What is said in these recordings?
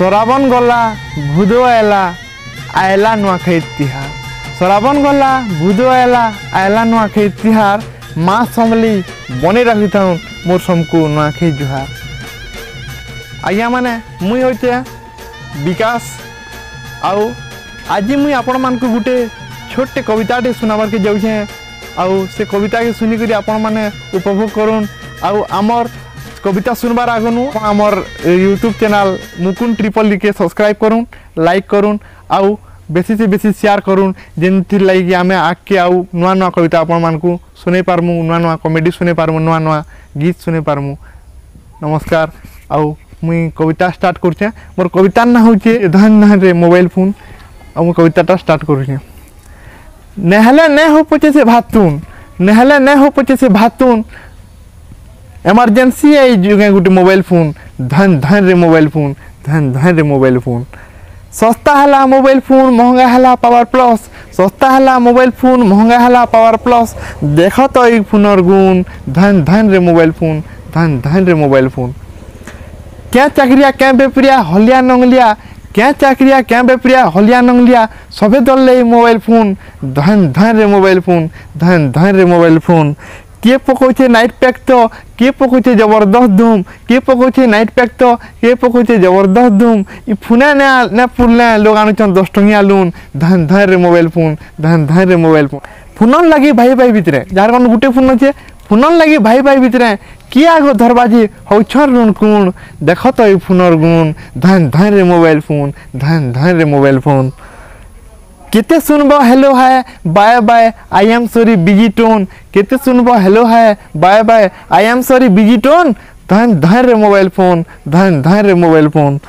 श्रावण गला भूद आयला आयला नुआखाई तिहार। श्रावण गला भूद आयला आयला नुआखाई तिहार। माँ समली बने रखी था मोर समको नुआखाई जोहार। आज्ञा मैंने मुई होते विकास आउ आज मुई आपण मानक गोटे छोटे कविताटे सुनाबार के जाऊे। आउ से कविता के सुनिक आपण मैंने उपभोग करूँ। आउ आमर कविता सुनबार आगनु आमर यूट्यूब चैनल मुकुंद EEE के सब्सक्राइब करूँ, लाइक करूँ, आउ बेसी से बेसी शेयर करूँ। जेनथि लगे आम आगे आउ नुआ नुआ कविता आपण मानकू सुने पारमु, नुआ नुआ कॉमेडी सुने पारमु, नुआ नुआ गीत सुने पारमु। नमस्कार। आउ मुई कविता स्टार्ट करछे। मोर कविता ना होचे धन धन रे मोबाइल फोन। आउ मो कविताटा स्टार्ट करछे। नेहले ने हो पचे से भातून, नेहले ने हो पचे से भातून, एमरजेंसी आई जुगे गोटे मोबाइल फोन। धन धन रे मोबाइल फोन, धन धन रे मोबाइल फोन। सस्ता हला मोबाइल फोन, महंगा हला पावर प्लस। सस्ता हला मोबाइल फोन, महंगा हला पावर प्लस। देख तो ई फोनर गुण। धन धन रे मोबाइल फोन, धन धन रे मोबाइल फोन। क्या चाकरिया क्या बेपरिया हलिया नंगलिया। क्या चाकरिया क्या बेपरिया हलिया नंगलिया। सबे दल ले मोबाइल फोन। धन धन रे मोबाइल फोन, धन धन रे मोबाइल फोन। किए पकोचे नाइट पैक तो, किए पकोचे जबरदस्त धूम। किए पकोचे नाइट पैक तो, किए पकोचे जबरदस्त धूम। इ फुना ना पुरना लोग आनुचन 10 टंगिया लोन। धन धन रे मोबाइल फोन, धन धन रे मोबाइल फोन। फोनन लगी भाई भाई भितरे जार कौन गोटे फोन अच्छे। फोनन लगी भाई भाई भितरे किए आग धरबाजी हौछर ऋण कूण। देख तो ई फोनर गुण। धन धन रे मोबाइल फोन, धन धन रे मोबाइल फोन। केते सुनबो hello hi bye bye I am sorry busy tone. केते सुनबो hello hi bye bye I am sorry busy tone. धन धन रे मोबाइल फोन, धन धन रे मोबाइल फोन।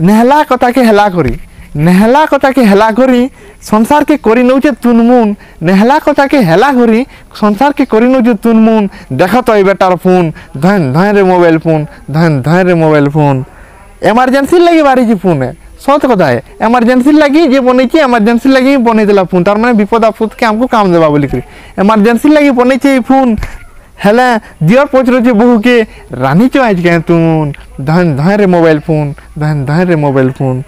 नेहला कथा के हेला करी, नेहला कथा के हेला करी, संसार के करी नौचे तुनमुन। नेहला कथा के हेला करी, संसार के करी नौचे तुनमुन। देखो तो ई बेटार फोन। धन धन रे मोबाइल फोन, धन धन रे मोबाइल फोन। इमरजेंसी लगी बारी फोन है, सत कथा है। एमरजेंसी लगी जे बनैछे, एमरजेंसी लगी बनैला फोन। तार माने विपद आफत के हमको काम देबा बोली करी एमरजेंसी लगी बनैछे ई फोन। हेला दियर पचरछे बहु के रानी चो आज के तुन। धन धन रे मोबाइल फोन, धन धन रे मोबाइल फोन।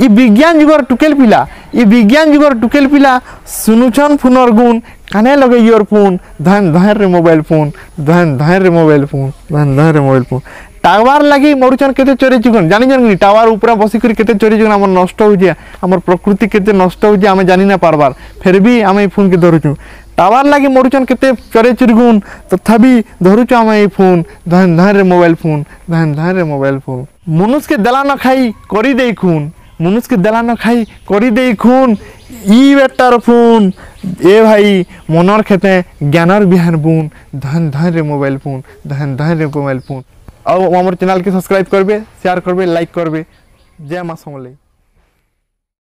ई विज्ञान जुगर टुकेल पिला, ई विज्ञान जुगर टुकेल पिला, सुनुछन फोनर गुण, काने लगे योर फोन। धन धन रे मोबाइल फोन, धन धन रे मोबाइल फोन, धन धन रे मोबाइल फोन। टावर लगी मरुचन केते चोरी चुगन जानी जानी। टावर ऊपर बसिक केते चोरी चुगन आमर नष्ट हो जे, आमर प्रकृति केते नष्ट हो जे आमे जानी ना पारबार। फिर भी आमे फोन के धरुचु। टावर लगी मरुचन केते चोरी चुरगुन, तथापि धरुचु आमे फोन। धन धन रे मोबाइल फोन, धन धन रे मोबाइल फोन। मनुष्य के दला न खाई करी देई खून, मनुष्य के दला न खाई करी देई खून। ई बेटार फोन। ए भाई मनर खेते ज्ञानर बिहान बुन। धन धन रे मोबाइल फोन, धन धन रे मोबाइल फोन। और हमारे चैनल के सब्सक्राइब करबे, शेयर करबे, लाइक करबे। जय माँ समले।